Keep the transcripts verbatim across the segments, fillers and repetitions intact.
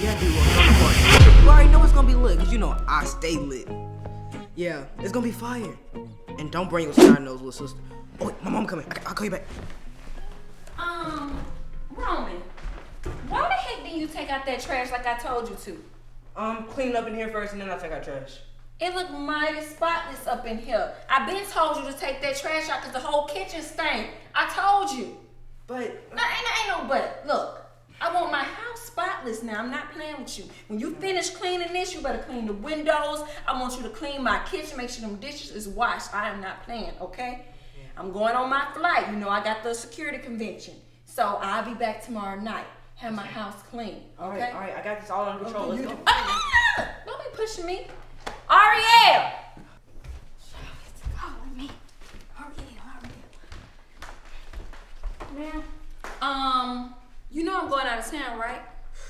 Yeah, we will. You already know it's gonna be lit, because you know I stay lit. Yeah, it's gonna be fire. And don't bring your snide nose, little sister. Oh, wait, my mom coming. I, I'll call you back. Um, Roman, why the heck didn't you take out that trash like I told you to? Um, clean up in here first and then I'll take out trash. It looked mighty spotless up in here. I been told you to take that trash out because the whole kitchen stank. I told you. But. No, ain't, ain't no but. Look, I want my house spotless now. I'm not playing with you. When you finish cleaning this, you better clean the windows. I want you to clean my kitchen, make sure them dishes is washed. I am not playing, okay? Yeah. I'm going on my flight. You know, I got the security convention. So I'll be back tomorrow night. Have my house clean, okay? All right, all right. I got this all under control. Okay, let's go. Ah! Don't be pushing me. Ariel! She's calling me. Ariel, Ariel. Ma'am? Um, you know I'm going out of town, right?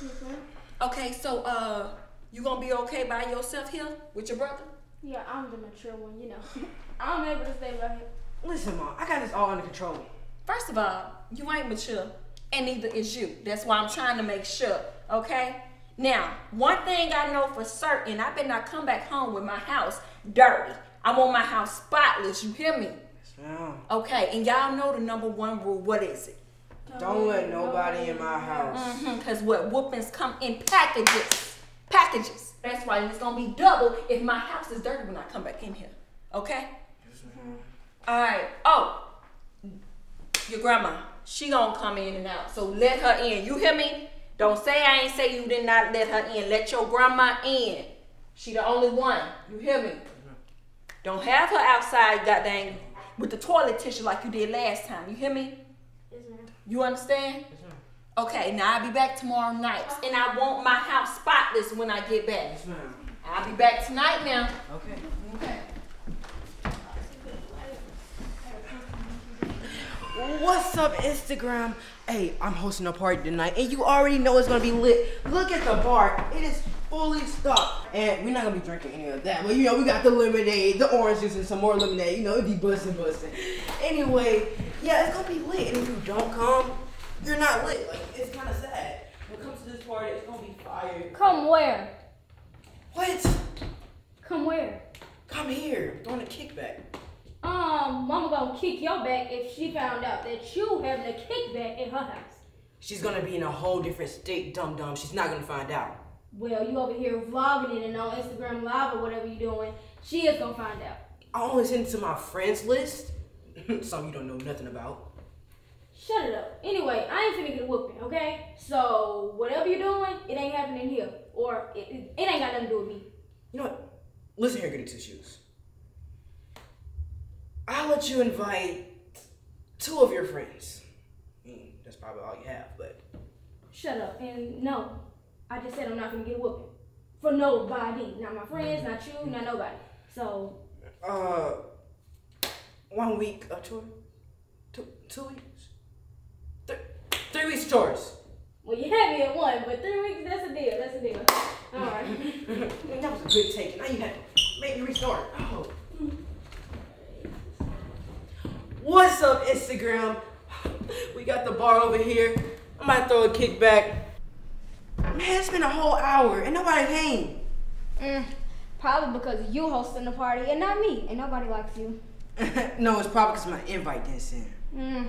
Mm-hmm. Okay, so, uh, you gonna be okay by yourself here with your brother? Yeah, I'm the mature one, you know. I'm able to stay right here. Listen, Mom, I got this all under control. First of all, you ain't mature, and neither is you. That's why I'm trying to make sure, okay? Now, one thing I know for certain, I better not come back home with my house dirty. I want my house spotless, you hear me? Yes, ma'am. Okay, and y'all know the number one rule, what is it? Don't, Don't let nobody know. in my house. Mm-hmm, because what, whoopings come in packages. Packages. That's why it's going to be double if my house is dirty when I come back in here. Okay? Yes, ma'am. All right. Oh, your grandma, she going to come in and out, so let her in. You hear me? Don't say I ain't say you did not let her in. Let your grandma in. She the only one. You hear me? Don't have her outside, goddamn, with the toilet tissue like you did last time. You hear me? Yes, ma'am. You understand? Yes, ma'am. Okay, now I'll be back tomorrow night. And I want my house spotless when I get back. Yes, ma'am. I'll be back tonight now. Okay. Okay. What's up, Instagram? Hey, I'm hosting a party tonight, and you already know it's gonna be lit. Look at the bar, it is fully stocked. And we're not gonna be drinking any of that, but you know, we got the lemonade, the orange juice, and some more lemonade. You know, it be bustin' bustin'. Anyway, yeah, it's gonna be lit, and if you don't come, you're not lit. Like, it's kinda sad. When it comes to this party, it's gonna be fire. Come where? What? Come where? Come here, throwing a kickback. Um, Mama gonna kick your back if she found out that you having a kickback in her house. She's gonna be in a whole different state, dum-dum. She's not gonna find out. Well, you over here vlogging it and on Instagram Live or whatever you're doing, she is gonna find out. I only sent it to my friends list. Something you don't know nothing about. Shut it up. Anyway, I ain't finna get whooping, okay? So, whatever you're doing, it ain't happening here. Or, it, it, it ain't got nothing to do with me. You know what? Listen here, goody two-shoes. I'll let you invite two of your friends. Mm, that's probably all you have, but. Shut up, and no. I just said I'm not gonna get whooped. For nobody. Not my friends, not you, not nobody. So. Uh, one week of chores? Two, two weeks? Th three weeks chores. Well, you had me at one, but three weeks, that's a deal, that's a deal. All right. That was a good take. Now you had to make me restart. Oh. What's up, Instagram? We got the bar over here. I might throw a kickback. Man, it's been a whole hour and nobody came. Mm, probably because you hosting the party and not me, and nobody likes you. No, it's probably because my invite didn't send. Mm,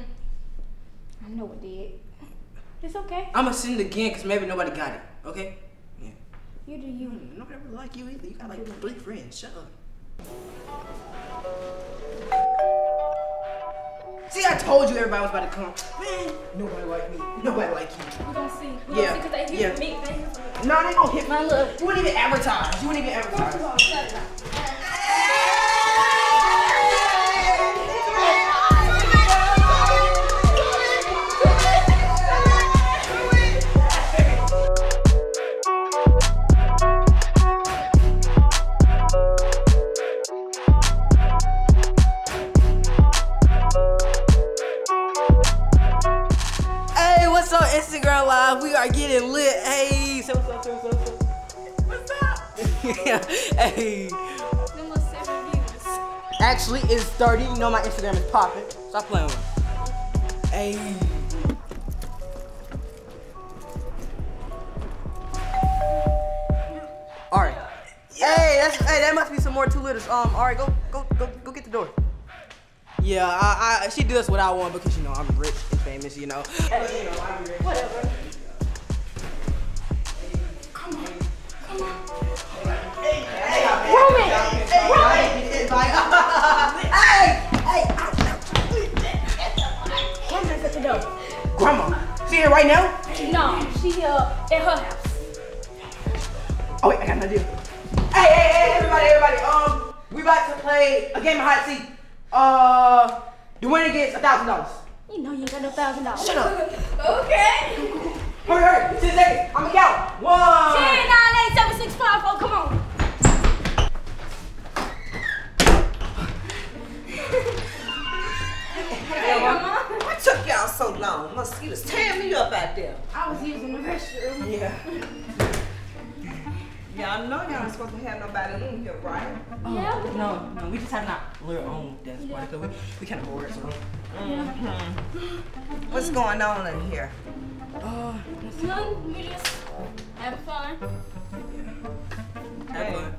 I know it did. It's okay. I'ma send it again because maybe nobody got it. Okay? Yeah. You do you. Nobody ever like you either. You got like three friends. Shut up. See, I told you everybody was about to come. Man, nobody like me. Nobody like you. We're gonna see. We're yeah. gonna see because they hit yeah. me. They no, they don't hit me. My love. You wouldn't even advertise. You wouldn't even advertise. First of all, shut up. Instagram Live, we are getting lit. Hey, so what's up, so what's up, what's up? Yeah, hey. Actually, it's thirty. You know my Instagram is popping. Stop playing with me. Hey. that's, hey, that must be some more two liters. Um, all right, go, go, go, go get the door. Yeah, I, I, she does what I want because you know I'm rich and famous, you know. But, you know, I'm rich. Whatever. Come on, come on. Hey, hey, Roman, hey, hey, Roman. Hey, hey. Grandma's at the door. Grandma, she here right now? No, she uh at her house. Oh wait, I got an idea. Hey, hey, hey, everybody, everybody. Um, we about to play a game of hide and seek. Uh, the winner gets a thousand dollars. You know you ain't got no thousand dollars. Shut up. Okay. Go, go, go. Hurry, hurry. Ten seconds. I'ma count. One. Ten, nine, eight, seven, six, five, four. Come on. Hey, Mama. What took y'all so long? Mosquitoes tearing me up out there. I was using the restroom. Yeah. Y'all know y'all not supposed to have nobody in here, right? Oh, yeah. No, no, we just have not our own dance party, so we, we kind of bored, so. Mm-hmm. What's going on in here? Oh, nothing. We just have fun. Yeah. Have fun.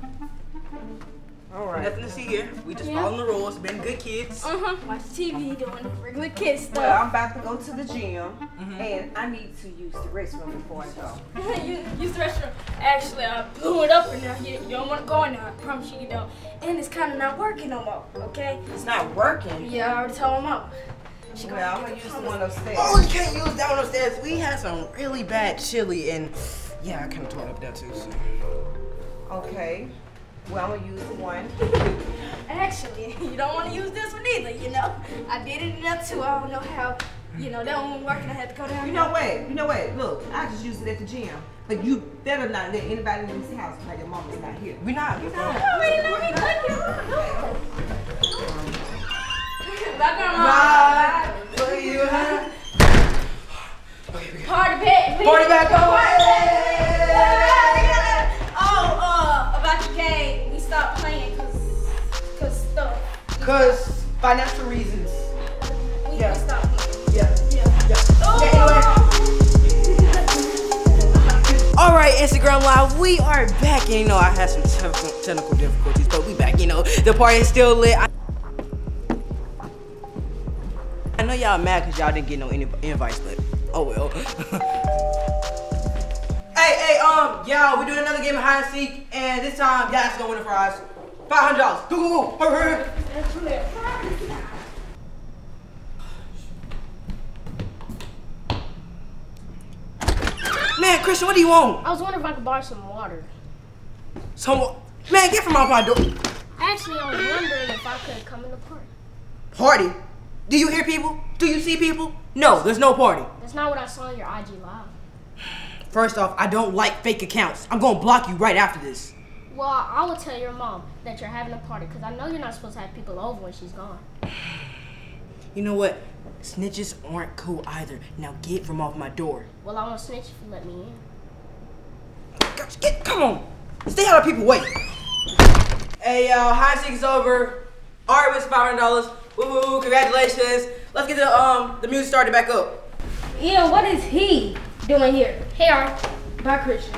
All right. Nothing to see here. We just yeah. following the rules, been good kids. Uh-huh. Watch T V, doing the regular kid stuff. Well, I'm about to go to the gym, mm-hmm. and I need to use the restroom before I go. use, use the restroom. Actually, I blew it up in there. You, you don't want to go in there. I promise you, you don't. And it's kind of not working no more, okay? It's not working? Yeah, I already told him up. She well, I'm going to use the one upstairs. Oh, you can't use that one upstairs. We had some really bad chili, and yeah, I kind of tore it up there, too. So. Okay. Well, I'm gonna use the one. Actually, you don't want to use this one either, you know? I did it enough too. I don't know how, you know, that one wasn't working. I had to go down. You know what? You know what? Look, I just used it at the gym. But you better not let anybody in this house like your mama's not here. We're not. We're not. No, wait, let me click it up. Bye, Grandma. Bye. Bye. Okay, we go. Party back. Party back away. Okay, we stopped playing cause, cause stuff. Cause financial reasons. We yeah. stopped playing. Yeah. Yeah. yeah. Oh. All right, Instagram Live, we are back. And, you know, I had some te technical difficulties, but we back. You know, the party is still lit. I, I know y'all mad cause y'all didn't get no inv invites, but oh well. Hey, hey, um, y'all, we doing another game of hide and seek, and this time, y'all just gonna win the prize. five hundred dollars. Go, go, go. Hurry, hurry. Man, Christian, what do you want? I was wondering if I could borrow some water. Some Man, get from out my door. Actually, I was wondering if I could come in the party. Party? Do you hear people? Do you see people? No, there's no party. That's not what I saw on your I G Live. First off, I don't like fake accounts. I'm gonna block you right after this. Well, I will tell your mom that you're having a party because I know you're not supposed to have people over when she's gone. You know what? Snitches aren't cool either. Now get from off my door. Well, I won't snitch if you let me in. Get, come on. Stay out of people's way. Hey, y'all. Hide and seek is over. All right, it's five hundred dollars. Woo-hoo, congratulations. Let's get the, um, the music started back up. Yeah, what is he doing here? Hey, Ariel. Bye, Christian.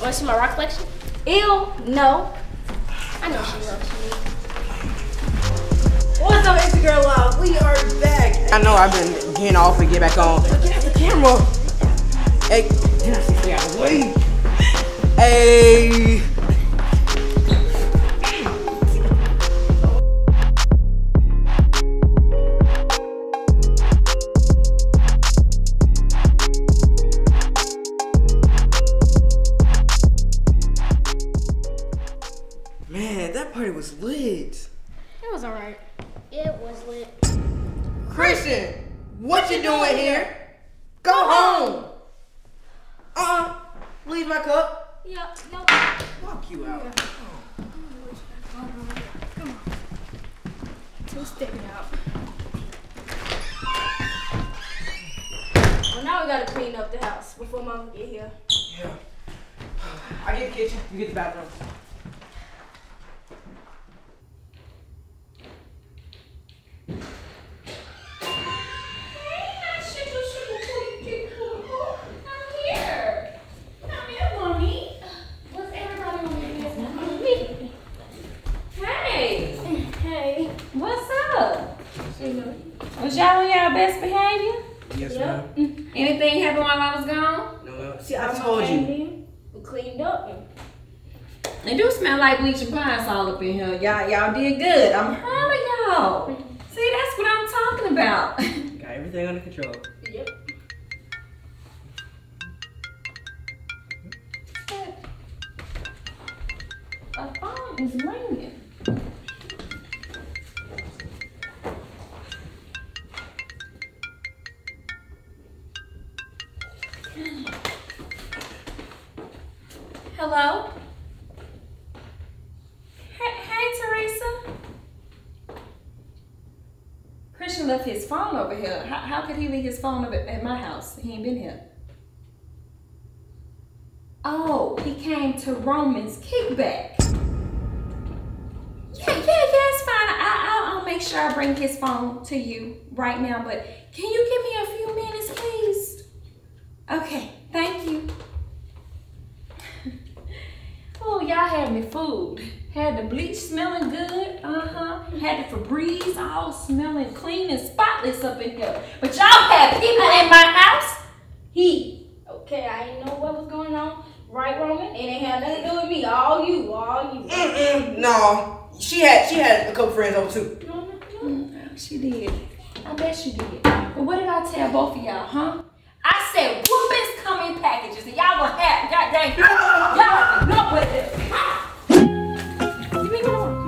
Want to see my rock collection? Ew, no. I know she loves me. What's up, Instagram Live? We are back. I know I've been getting off and get back on. Get out the camera. Hey, get out the camera. Wait. Hey. while I was gone? No. See, I told you. We cleaned up. It do smell like bleach and pines all up in here. Y'all, y'all did good. I'm proud of y'all. See, that's what I'm talking about. Got everything under control. Yep. My phone is ringing. Hello? Hey, hey, Teresa. Christian left his phone over here. How, how could he leave his phone over at my house? He ain't been here. Oh, he came to Roman's kickback. Yeah, yeah, yeah, it's fine. I, I'll, I'll make sure I bring his phone to you right now, but can you give me a few minutes, please? Okay, thank you. Oh, y'all had me fooled. Had the bleach smelling good, uh-huh. Had the Febreze all smelling clean and spotless up in here. But y'all had people in my house? He. Okay, I didn't know what was going on. Right, Roman? It ain't had nothing to do with me. All you, all you. Mm-mm, no. She had, she had a couple friends over too. No, no, no. She did. I bet she did. But what did I tell both of y'all, huh? I said, whoopings come in packages, and y'all gonna have, y'all dang, y'all gonna with it.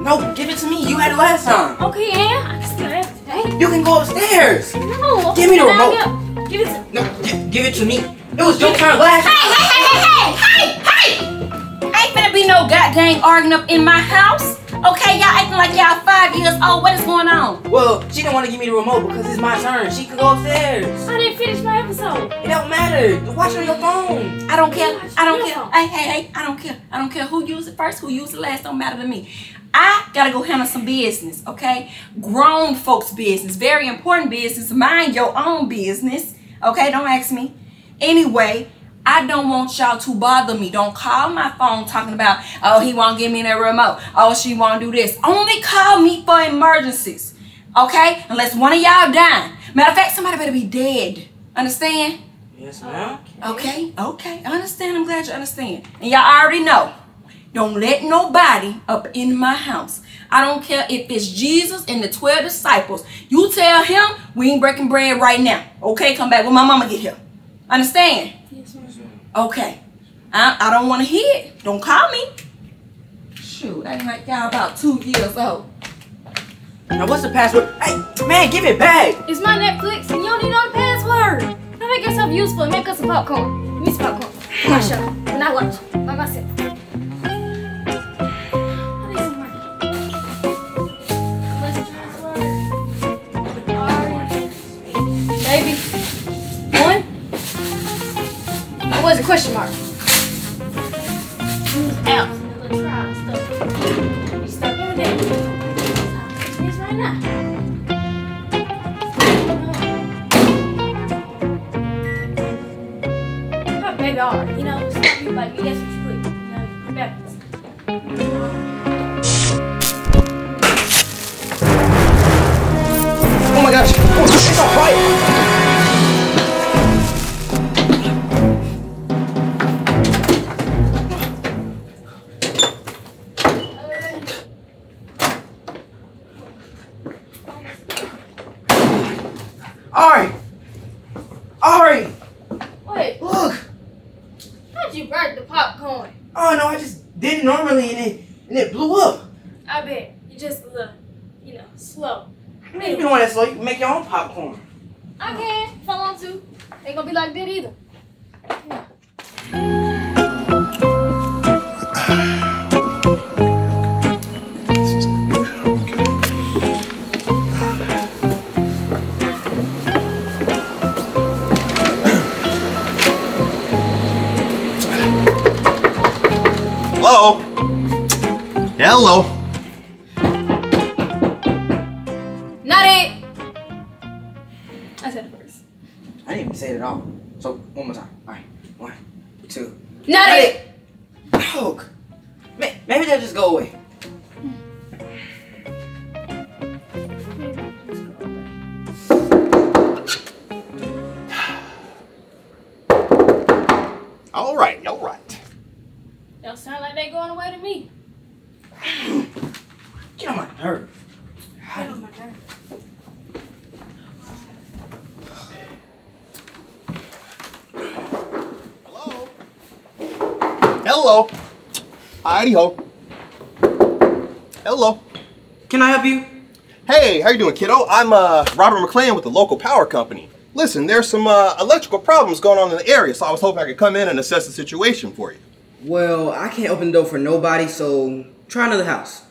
No, give it to me. You had it last time. Okay, yeah, I can still have it today. You can go upstairs. No. Give me the remote. Give it to me. No, give, give it to me. It was your turn last time. Hey, hey, hey, hey, hey, hey, hey! Ain't gonna be no goddamn arguing up in my house. Okay, y'all acting like y'all five years old. What is going on? Well, she didn't want to give me the remote because it's my turn. She could go upstairs. I didn't finish my episode. It don't matter. Watch it on your phone. I don't care. I don't care. Hey, hey, hey. I don't care. I don't care who used it first, who used it last. Don't matter to me. I gotta go handle some business, okay? Grown folks' business. Very important business. Mind your own business, okay? Don't ask me. Anyway, I don't want y'all to bother me. Don't call my phone talking about, oh, he won't give me that remote. Oh, she won't do this. Only call me for emergencies, okay? Unless one of y'all dying. Matter of fact, somebody better be dead. Understand? Yes, ma'am. Okay, okay. I understand. I'm glad you understand. And y'all already know. Don't let nobody up in my house. I don't care if it's Jesus and the twelve disciples. You tell him we ain't breaking bread right now, okay? Come back when my mama get here. Understand? Yes, ma'am. Okay. I, I don't want to hear it. Don't call me. Shoot, acting like y'all about two years old. Now, what's the password? Hey, man, give it back. It's my Netflix, and you don't need no password. Now make yourself useful and make us some popcorn. Give me some popcorn. Watch out. And I watch by myself. Was a question mark. Out. You stop doing that. This right now. Not big R. You know, stop you like yes, it's quick. You know, come back. Oh my gosh! Oh, she's on fire! Popcorn. I can, if I want to. Ain't gonna be like that either. Yeah. Hello. Hello. Not it! Dog! Maybe they'll just go away. Don't sound like they going away to me. Get on my nerve. Get on my nerve. Hello? Hello. Howdy ho. Hello. Can I help you? Hey, how you doing, kiddo? I'm uh, Robert McLain with the local power company. Listen, there's some uh, electrical problems going on in the area, so I was hoping I could come in and assess the situation for you. Well, I can't open the door for nobody, so try another house.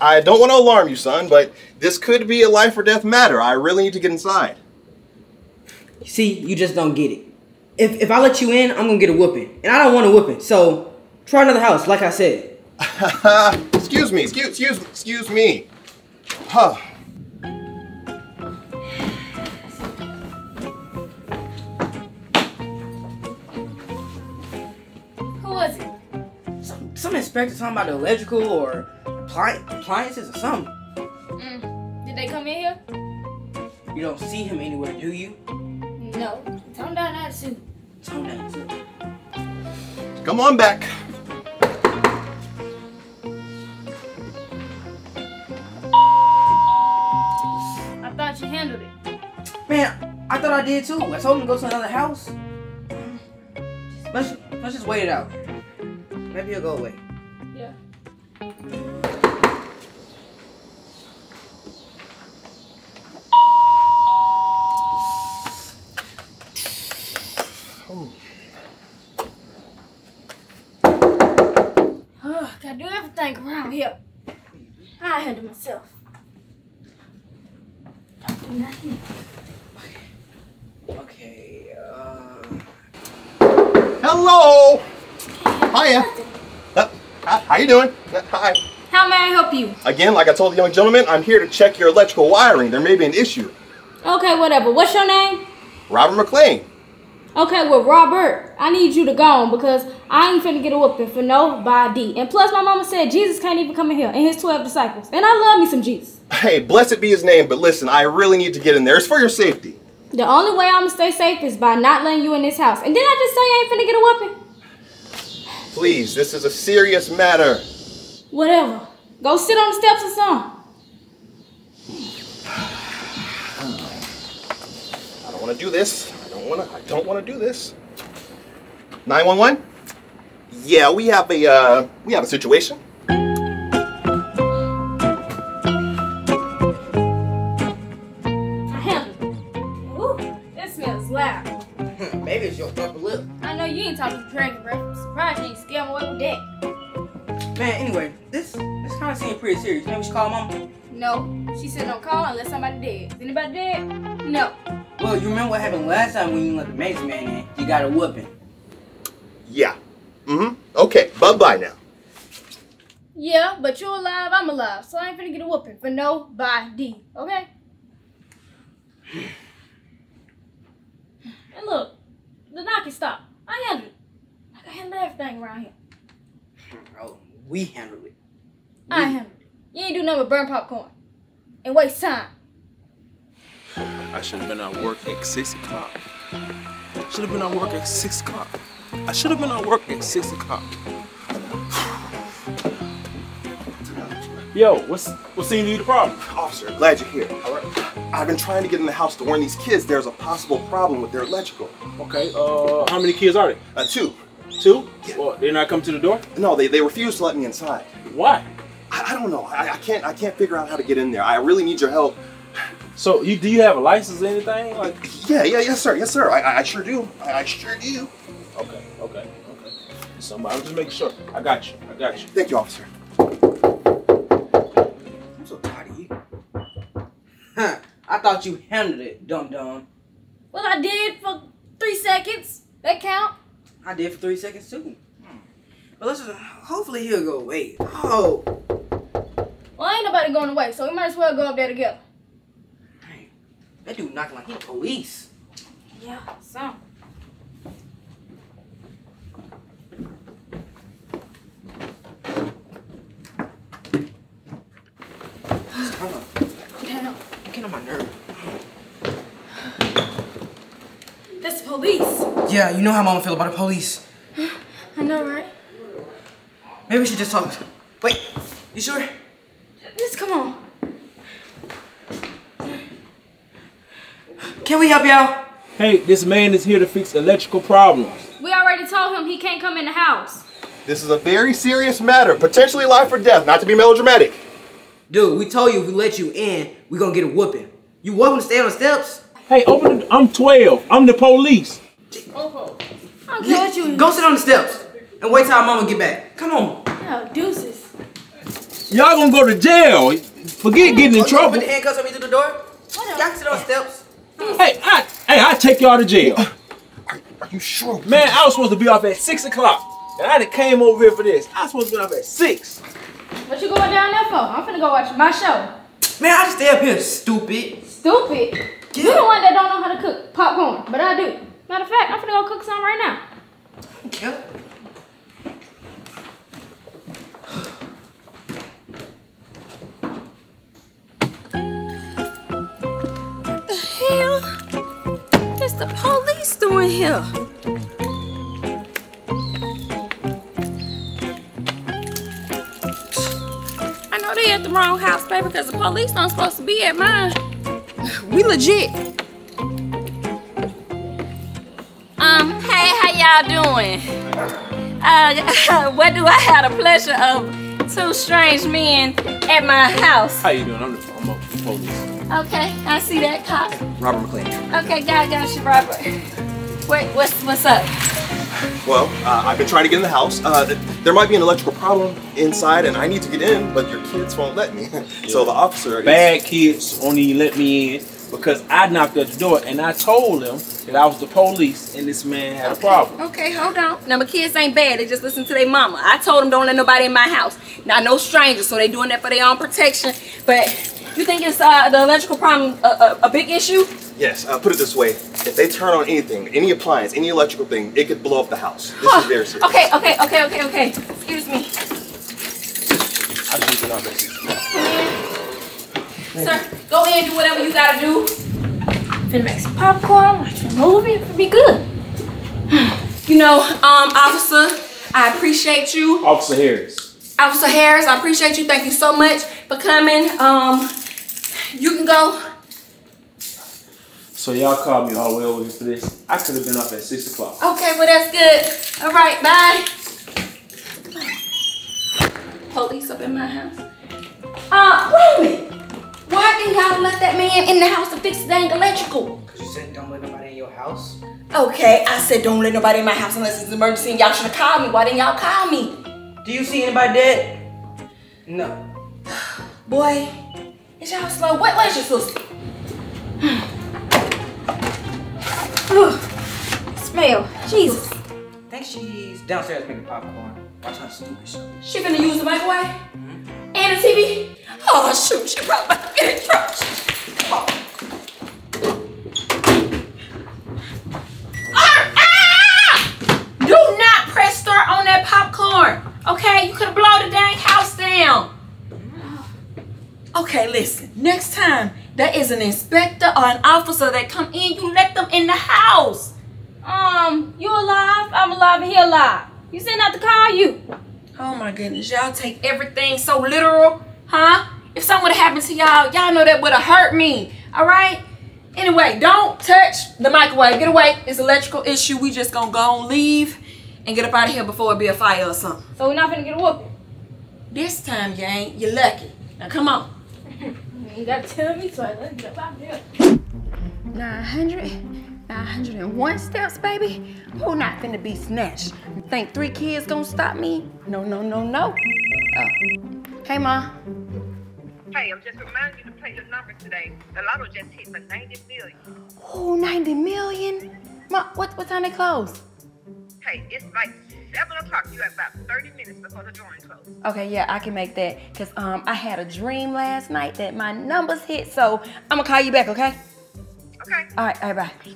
I don't want to alarm you, son, but this could be a life or death matter. I really need to get inside. See, you just don't get it. If, if I let you in, I'm going to get a whooping, and I don't want a whooping, so try another house, like I said. excuse me, excuse, excuse, excuse me. Huh. Who was it? Some, some inspector talking about electrical or appliances or something. Mm. Did they come in here? You don't see him anywhere, do you? No. Tone down that suit. Tone down that suit. Come on back. You handled it. Man, I thought I did too. I told him to go to another house. Let's, let's just wait it out. Maybe he'll go away. Yeah. Oh. Oh, gotta do everything around here. I handle myself. Nothing. Okay. Okay, uh... Hello! Hiya! Uh, hi, how you doing? Uh, hi. How may I help you? Again, like I told the young gentleman, I'm here to check your electrical wiring. There may be an issue. Okay, whatever. What's your name? Robert McLain. Okay, well, Robert, I need you to go on because I ain't finna get a whooping for nobody. And plus, my mama said Jesus can't even come in here and his twelve disciples. And I love me some Jesus. Hey, blessed be his name, but listen, I really need to get in there. It's for your safety. The only way I'm gonna stay safe is by not letting you in this house. And didn't I just say you ain't finna get a whooping? Please, this is a serious matter. Whatever. Go sit on the steps or something. I don't wanna do this. I don't wanna, I don't wanna do this. nine one one? Yeah, we have a, uh, we have a situation. Maybe it's your upper lip. I know you ain't talking to Dragon Breath. I'm surprised you ain't scared away with that. Man, anyway, this this kind of seemed pretty serious. Maybe we should call Mama? No. She said don't call unless somebody dead. Is anybody dead? No. Well, you remember what happened last time when you let the Maze Man in? You got a whooping. Yeah. Mm-hmm. Okay. Bye-bye now. Yeah, but you're alive, I'm alive, so I ain't finna get a whooping for nobody. Okay? And look, the knocking stop. I handled it. Like I handled everything around here. Oh, we handled it. We. I handled it. You ain't do nothing but burn popcorn and waste time. I should have been at work at six o'clock. Should have been at work at six o'clock. I should have been at work at six o'clock. Yo, what's what seems to be the problem? Officer, glad you're here. All right. I've been trying to get in the house to warn these kids there's a possible problem with their electrical. Okay, uh, how many kids are there? Uh, two. Two? Yeah. Well, they not come to the door? No, they, they refuse to let me inside. Why? I, I don't know. I, I can't I can't figure out how to get in there. I really need your help. So, you do you have a license or anything? Like? Yeah, yeah, yes sir, yes sir. I, I sure do. I, I sure do. Okay, okay, okay. Somebody, I'm just making sure. I got you, I got you. Thank you, officer. I'm so tired of you. Huh. I thought you handled it, dum-dum. Well, I did for three seconds. That count? I did for three seconds, too. Hmm. But let's just, hopefully he'll go away. Oh! Well, ain't nobody going away, so we might as well go up there together. Dang. That dude knocking like he police. Yeah, some. Get on my nerve. That's the police. Yeah, you know how Mama feel about the police. I know, right? Maybe we should just talk. Wait, you sure? Just come on. Can we help y'all? Hey, this man is here to fix electrical problems. We already told him he can't come in the house. This is a very serious matter, potentially life or death, not to be melodramatic. Dude, we told you if we let you in, we're gonna get a whooping. You welcome to stay on the steps? Hey, open the, I'm twelve, I'm the police. Oh, I don't care what you... Go sit on the steps and wait till our mama get back. Come on. No, deuces. Y'all gonna go to jail. Forget getting in oh, trouble. Open the handcuffs on me through the door. Y'all sit on the steps. Hey, I, hey, I take y'all to jail. Are, are you sure? Man, I was supposed to be off at six o'clock. And I done came over here for this. I was supposed to be off at six. What you going down there for? I'm finna go watch my show. Man, I just stay up here, stupid. Stupid? Yeah. You the one that don't know how to cook popcorn, but I do. Matter of fact, I'm finna go cook some right now. Okay. What the hell is the police doing here? I know they at the wrong house, baby, because the police aren't supposed to be at mine. We legit. Um, hey, how y'all doing? Uh, what do I have the pleasure of two strange men at my house? How you doing? I'm the, I'm the police. Okay, I see that cop. Robert McLain. Okay, God got you, Robert. Wait, what's, what's up? Well, uh, I've been trying to get in the house. Uh, there might be an electrical problem inside and I need to get in, but your kids won't let me. So the officer... Bad kids only let me in. Because I knocked at the door and I told them that I was the police and this man had okay. a problem. Okay, hold on. Now, my kids ain't bad. They just listen to their mama. I told them don't let nobody in my house. Now, no strangers, so they doing that for their own protection. But you think it's uh, the electrical problem a, a, a big issue? Yes, uh, put it this way. If they turn on anything, any appliance, any electrical thing, it could blow up the house. This huh. is very serious. Okay, okay, okay, okay, okay. Excuse me. I just need to know. Sir, go in and do whatever you gotta do. Finna make some popcorn, watch a movie, it'll be good. You know, um, officer, I appreciate you. Officer Harris. Officer Harris, I appreciate you. Thank you so much for coming. Um, you can go. So y'all called me all the way over here for this. I could have been up at six o'clock. Okay, well that's good. All right, bye. Police up in my house. Uh, wait a minute. Why didn't y'all let that man in the house to fix the dang electrical? Because you said don't let nobody in your house. Okay, I said don't let nobody in my house unless it's an emergency and y'all should have called me. Why didn't y'all call me? Do you see anybody dead? No. Boy, is y'all slow. What was your sister? Smell. Jesus. I think she's downstairs making popcorn. Watch her stupid show. She finna use the microwave? Mm-hmm. And the T V? Oh shoot, she probably about to get in trouble. Come on. Ah, ah! Do not press start on that popcorn. Okay, you could blow the dang house down. Okay, listen. Next time there is an inspector or an officer that come in, you let them in the house. Um, you alive? I'm alive and he alive. You said not to call you. Oh my goodness, y'all take everything so literal. Huh? If something would've happened to y'all, y'all know that would've hurt me, all right? Anyway, don't touch the microwave. Get away, it's an electrical issue. We just gonna go and leave and get up out of here before it be a fire or something. So we're not gonna get a whooping? This time, you ain't. You're lucky. Now come on. You gotta tell me twice. Let's get up out of here. nine hundred, nine oh one steps, baby? Who not finna be snatched? Think three kids gonna stop me? No, no, no, no. Uh, Hey, Ma. Hey, I'm just reminding you to play your numbers today. The lotto just hit for ninety million. Oh, ninety million? Ma, what, what time they close? Hey, it's like seven o'clock. You have about thirty minutes before the drawing closes. Okay, yeah, I can make that. Because um, I had a dream last night that my numbers hit, so I'm going to call you back, okay? Okay. All right, all right, bye.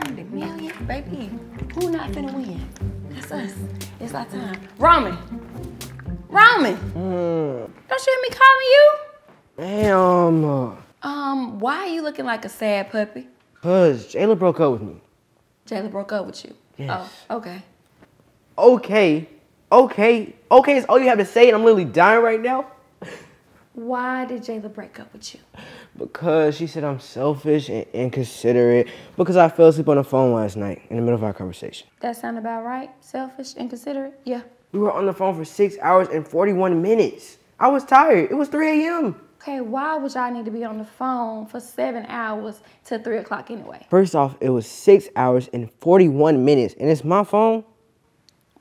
ninety million, baby. Who not finna win? That's us. It's our time. Roman. Roman, mm. don't you hear me calling you? Damn. Um, why are you looking like a sad puppy? Cause Jayla broke up with me. Jayla broke up with you? Yes. Oh, okay. Okay, Okay, okay is all you have to say, and I'm literally dying right now. Why did Jayla break up with you? Because she said I'm selfish and inconsiderate because I fell asleep on the phone last night in the middle of our conversation. That sound about right? Selfish, inconsiderate? Yeah. We were on the phone for six hours and forty-one minutes. I was tired. It was three A M Okay, why would y'all need to be on the phone for seven hours to three o'clock anyway? First off, it was six hours and forty-one minutes, and it's my phone?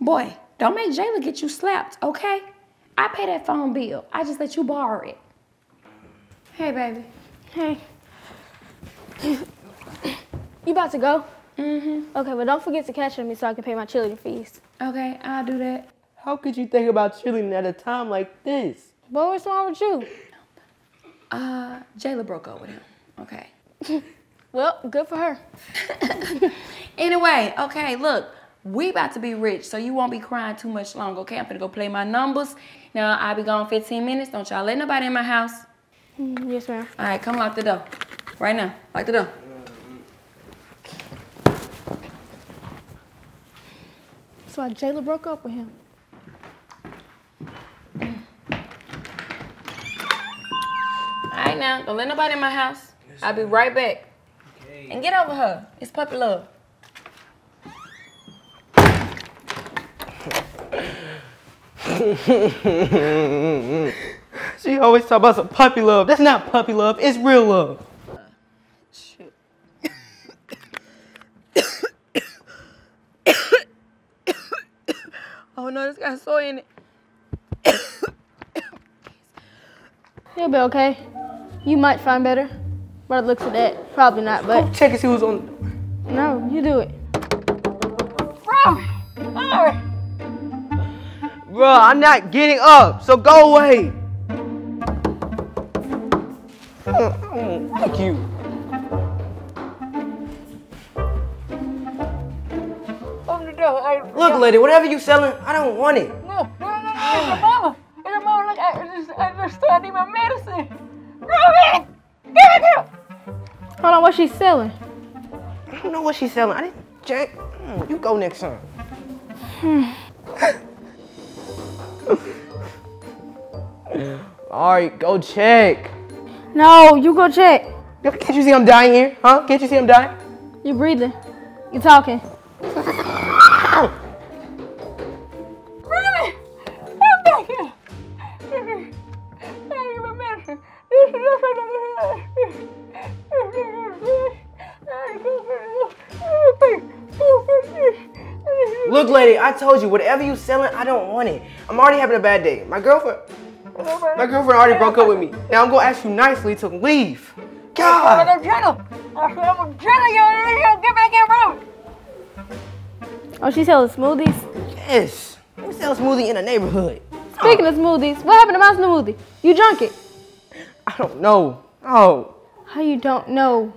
Boy, don't make Jayla get you slapped, okay? I pay that phone bill. I just let you borrow it. Hey, baby. Hey. You about to go? Mm-hmm. Okay, well, don't forget to catch me so I can pay my cheerleading fees. Okay, I'll do that. How could you think about cheerleading at a time like this? Boy, what's wrong with you? Uh, Jayla broke up with him. Okay. Well, good for her. Anyway, okay, look. We about to be rich, so you won't be crying too much longer, okay? I'm gonna go play my numbers. Now, I'll be gone fifteen minutes. Don't y'all let nobody in my house. Mm, yes, ma'am. All right, come lock the door. Right now, lock the door. So Jayla broke up with him. Mm. All right now, don't let nobody in my house. Yes, I'll be right back. Okay. And get over her. It's puppy love. She always talk about some puppy love. That's not puppy love. It's real love. Uh, shoot. Oh no, this got soy in it. You'll be okay. You might find better. By the looks of that, probably not. But go check and see who's on the door. No, you do it. Bro. Oh. Bro, I'm not getting up, so go away. Thank you. Open the door. I, Look, lady, whatever you selling, I don't want it. No, no, no, no, it's your mama. It's your mama. Look, I just, I just I need my medicine. Roman, give it here. Hold on, what she's selling? I don't know what she's selling. I didn't check. You go next time. Hmm. All right, go check. No, you go check. Can't you see I'm dying here? Huh? Can't you see I'm dying? You're breathing. You're talking. Roman! I'm back here. Look, lady, I told you, whatever you selling, I don't want it. I'm already having a bad day. My girlfriend, my girlfriend already broke up with me. Now I'm gonna ask you nicely to leave. God. I'm gonna I'm gonna get back in room. Oh, she selling smoothies? Yes. We sell smoothie in the neighborhood. Speaking oh. of smoothies, what happened to my smoothie? You drunk it? I don't know. Oh. How you don't know?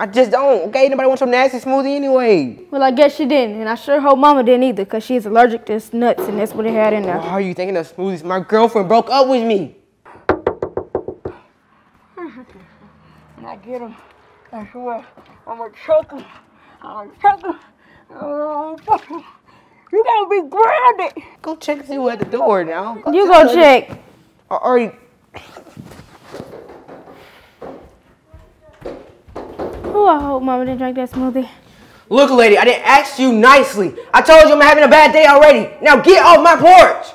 I just don't, okay? Nobody wants your nasty smoothie anyway. Well, I guess she didn't, and I sure hope Mama didn't either, because she's allergic to nuts, and that's what it had in there. Why are you thinking of smoothies? My girlfriend broke up with me. And I get him. I swear, I'm gonna choke him. I'm gonna choke him. I'm gonna choke him. You gotta be grounded. Go check and see who at the door now. Go you go check. check. Are you... Oh, I hope Mama didn't drink that smoothie. Look, lady, I didn't ask you nicely. I told you I'm having a bad day already. Now get off my porch.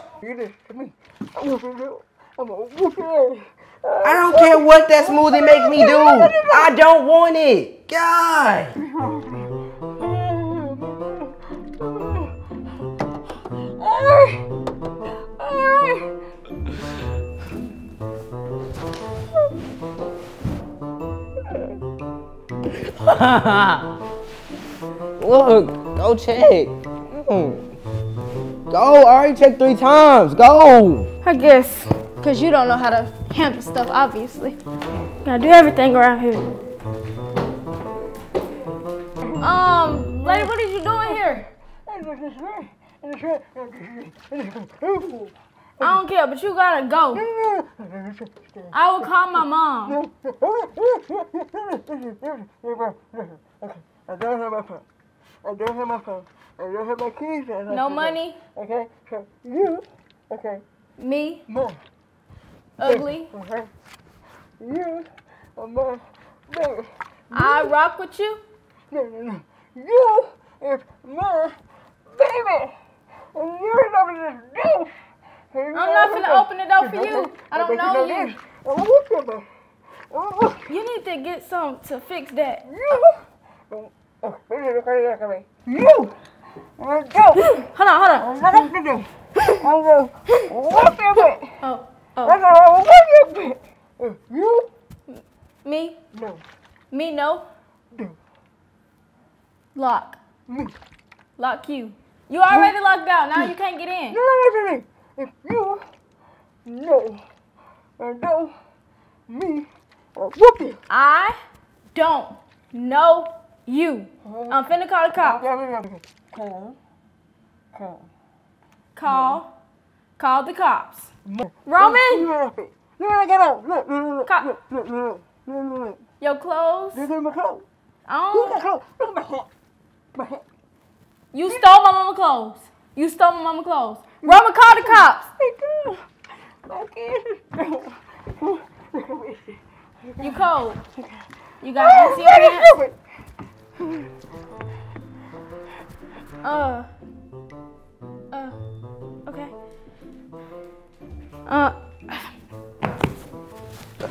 I don't care what that smoothie makes me do. I don't want it. God. Look, go check. Mm. Go, I already checked three times. Go. I guess, because you don't know how to handle stuff, obviously. You gotta do everything around here. Um, lady, what are you doing here? I don't care, but you gotta go. I will call my mom. I don't have my phone. I gave him my phone. I gave him my keys. And no money. That. Okay, so you, okay. Me. Mom. Ugly. Okay. You, and mom. Baby. I rock with you. No, no, no. You is my baby. And you're not gonna do. I'm not gonna open the door for you. I don't know you. You need to get some to fix that. You. Oh, you. Let's go. Hold on, hold on. I'm gonna do. I'm gonna walk your bit. Oh, oh. I'm gonna walk your bit. You. Me. No. Me no. No. Lock. Me. Lock you. You already me. Locked out. Now you can't get in. No, no, no, no. If you no, I know me, I'll whoop you. I don't know you. I'm finna call the cop. Call. Call. Call. Call the cops. Roman! Get out. Look, look, look, look, look, look. Your clothes? Look at my clothes. Look at my clothes. Look at my hat. My hat. You stole my mama's clothes. You stole my mama's clothes. Roman, call the cops. You cold. You got ice in your hands? Uh. Uh. Okay. Uh.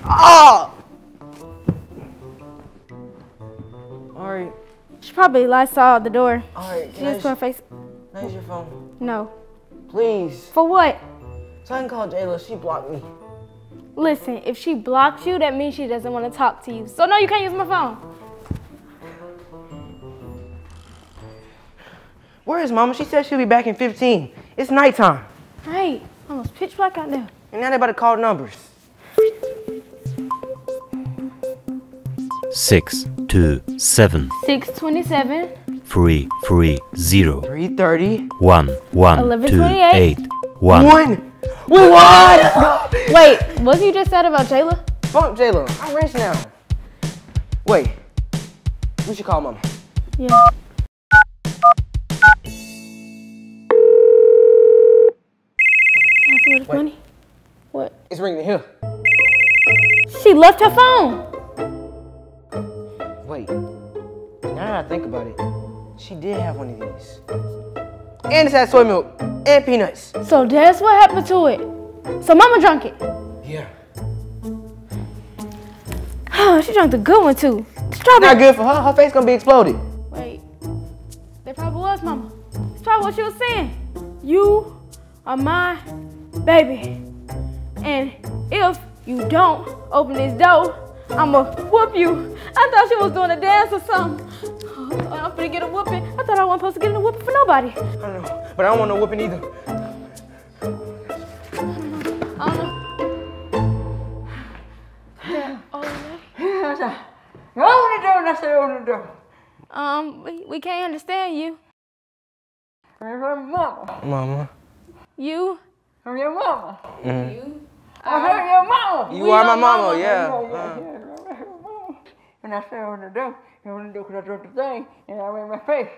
Oh! All right. She probably Lysol the door. All right. She just put her face. Can I use your phone? No. Please. For what? So I can call Jayla. She blocked me. Listen, if she blocks you, that means she doesn't want to talk to you. So no, you can't use my phone. Where is Mama? She said she'll be back in fifteen. It's nighttime. Right. Almost pitch black out there. And now they're about to call numbers. Six, two, seven. Six, twenty-seven. Three, three, zero. Three, thirty. One, one, eleven, two, twenty-eight. Eight, one. One. We won! Wait, what you just said about Jayla? Bump Jayla. I'm rich now. Wait, we should call Mama. Yeah. Wait. Money? What? It's ringing here. She left her phone. Wait. Now that I think about it, she did have one of these. And it's had soy milk and peanuts. So that's what happened to it. So Mama drank it. Yeah. Oh, she drank the good one too. Strawberry. Not good for her. Her face gonna be exploded. Wait. That probably was Mama. That's probably what she was saying. You are my baby. And if you don't open this door, I'ma whoop you. I thought she was doing a dance or something. Oh, I'm finna get a whooping. I thought I wasn't supposed to get a whooping for nobody. I don't know, but I don't want no whooping either. I don't know. I don't know. Um, we, we can't understand you. I'm your mama. Mama. You? I'm your mama. Mm. You? I heard your mama. You we are my mama, mama. Yeah. Uh. And I said, I want to do. I want to do because I dropped the thing and I ran my face.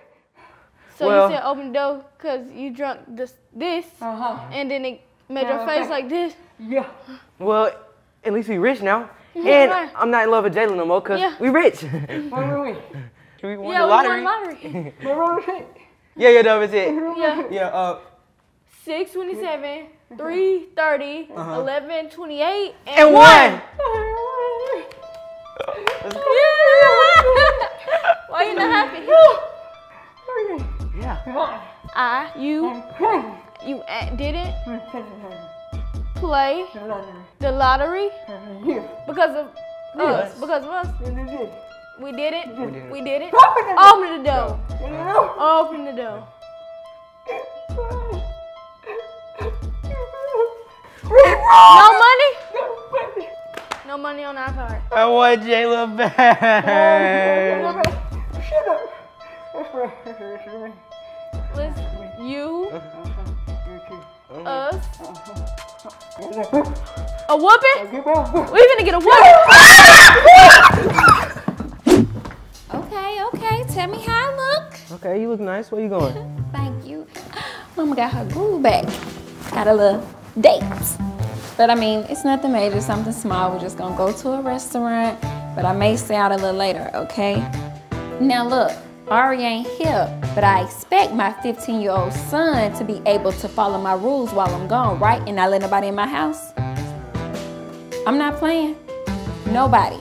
So well, you said open the door because you drunk this, this uh-huh. and then it made your face like this? Yeah. Well, at least we rich now. Mm-hmm. And right. I'm not in love with Jayla no more because yeah. we rich. Why are we? We won yeah, the lottery. Yeah, we won the lottery. Yeah, yeah, that was it. Yeah. yeah uh, six twenty-seven. Three thirty, uh-huh. eleven twenty-eight, and, and one. Why are you not happy? Yeah. I, you, you didn't play the lottery because of us. Because of us. We did it. We did it. Open the door. Open the door. No money? No money on our part. I want Jayla back. Shut up. Listen, you, us, a whooping? We're gonna get a whooping. Okay, okay, tell me how I look. Okay, you look nice. Where you going? Thank you. Mama got her groove back. Got a little date. But I mean, it's nothing major, something small. We're just gonna go to a restaurant, but I may stay out a little later, okay? Now look, Ari ain't here, but I expect my fifteen-year-old son to be able to follow my rules while I'm gone, right? And not let nobody in my house. I'm not playing. Nobody.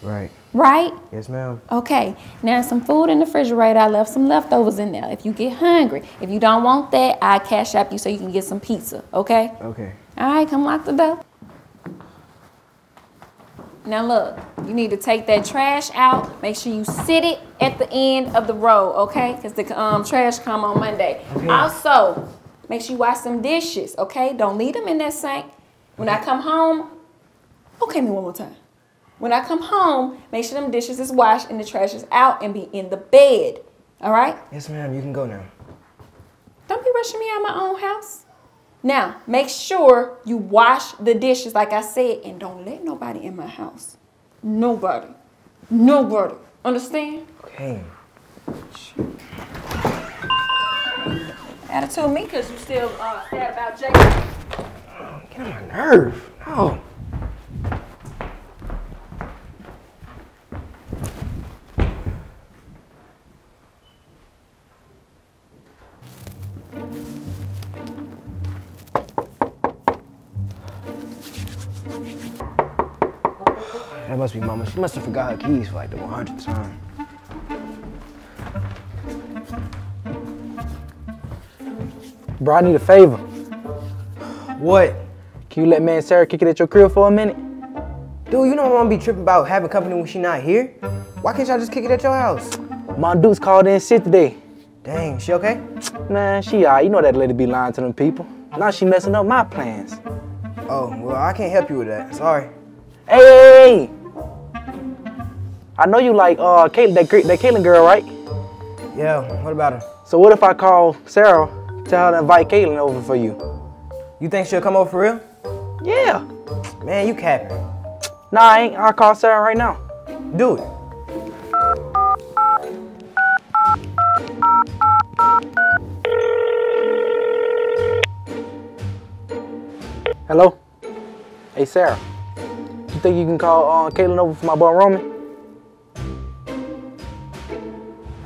Right. Right? Yes, ma'am. Okay, now some food in the refrigerator. I left some leftovers in there. If you get hungry, if you don't want that, I cash up you so you can get some pizza, okay? Okay. All right, come lock the door. Now look, you need to take that trash out. Make sure you sit it at the end of the road, okay? Because the um, trash come on Monday. Okay. Also, make sure you wash some dishes, okay? Don't leave them in that sink. When I come home, okay, me one more time. When I come home, make sure them dishes is washed and the trash is out and be in the bed, all right? Yes, ma'am, you can go now. Don't be rushing me out of my own house. Now, make sure you wash the dishes, like I said, and don't let nobody in my house. Nobody. Nobody. Understand? Okay. Attitude me, because you still uh, sad about Jayla. Oh, get on my nerve. No. That must be Mama. She must have forgot her keys for like the one hundredth time. Bro, I need a favor. What? Can you let man Sarah kick it at your crib for a minute? Dude, you know Mom be tripping about having company when she not here. Why can't y'all just kick it at your house? My dude's called in sick today. Dang, she okay? Nah, she all right. You know that lady be lying to them people. Now she messing up my plans. Oh, well, I can't help you with that. Sorry. Hey, hey, hey. I know you like uh, Kate, that, that Kaitlyn girl, right? Yeah, what about her? So what if I call Sarah, tell her to invite Kaitlyn over for you? You think she'll come over for real? Yeah. Man, you capping. Nah, I ain't. I'll call Sarah right now. Do it. Hello? Hey, Sarah. You think you can call uh, Kaitlyn over for my boy Roman?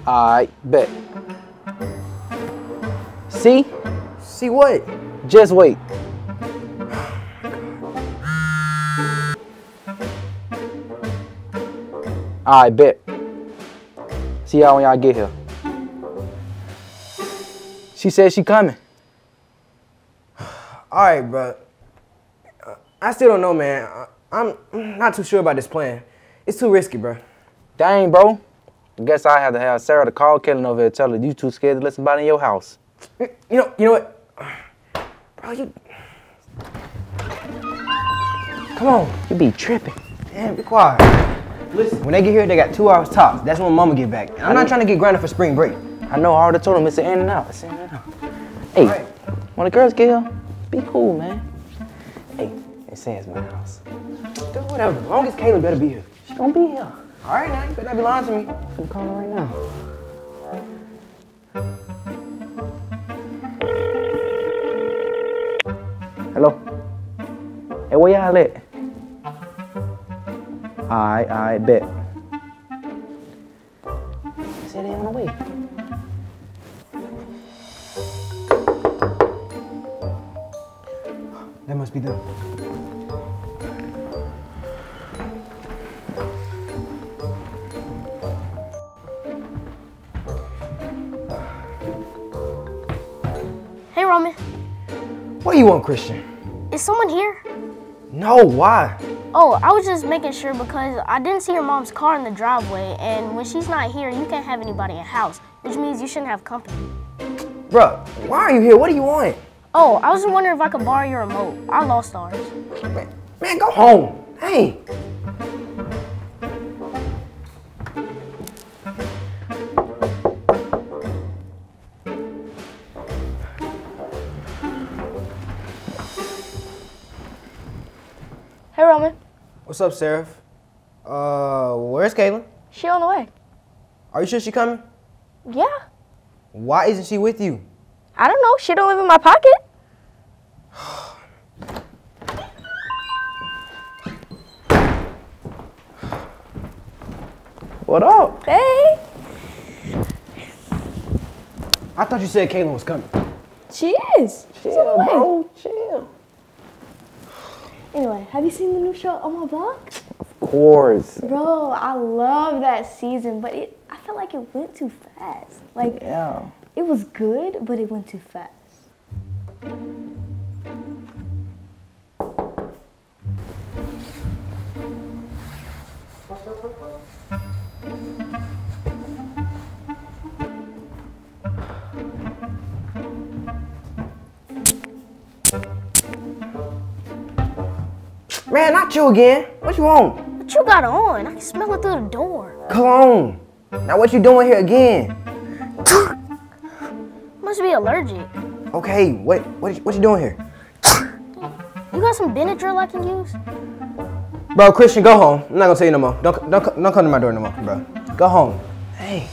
I bet. See? See what? Just wait. I bet. See y'all when y'all get here. She said she coming. All right, bro. I still don't know, man. I'm not too sure about this plan. It's too risky, bro. Dang, bro. I guess I have to have Sarah to call Kaitlyn over and tell her you too scared to let somebody in your house. You know, you know what? Bro, you... Come on, you be tripping. Damn, be quiet. Listen, when they get here, they got two hours tops. That's when Mama get back. And I'm not trying to get grounded for spring break. I know, I already told them it's an in and out. It's an in and out. Hey, right. When the girls get here, be cool, man. Hey, they say it's my house. Do whatever. As long as Kaitlyn better be here. She gonna be here. All right, now, you better not be lying to me. I'm calling her right now. Hello? Hey, where y'all at? I, I bet. I said they on the way. That must be them. What do you want, Christian? Is someone here? No, why? Oh, I was just making sure because I didn't see your mom's car in the driveway, and when she's not here, you can't have anybody in the house, which means you shouldn't have company. Bruh, why are you here? What do you want? Oh, I was just wondering if I could borrow your remote. I lost ours. Man, man go home. Hey. Hey, Roman. What's up, Sarah? Uh, where's Kaitlyn? She on the way. Are you sure she coming? Yeah. Why isn't she with you? I don't know. She don't live in my pocket. What up? Hey. I thought you said Kaitlyn was coming. She is. She's chill, away. Bro. Chill. Anyway, have you seen the new show On My Block? Of course. Bro, I love that season, but it I felt like it went too fast. Like, yeah. It was good, but it went too fast. Man, not you again. What you want? What you got on? I can smell it through the door. Cologne. Now what you doing here again? Must be allergic. Okay, what what what you doing here? You got some Benadryl I can use? Bro, Christian, go home. I'm not gonna tell you no more. Don't don't don't come to my door no more, bro. Go home. Hey.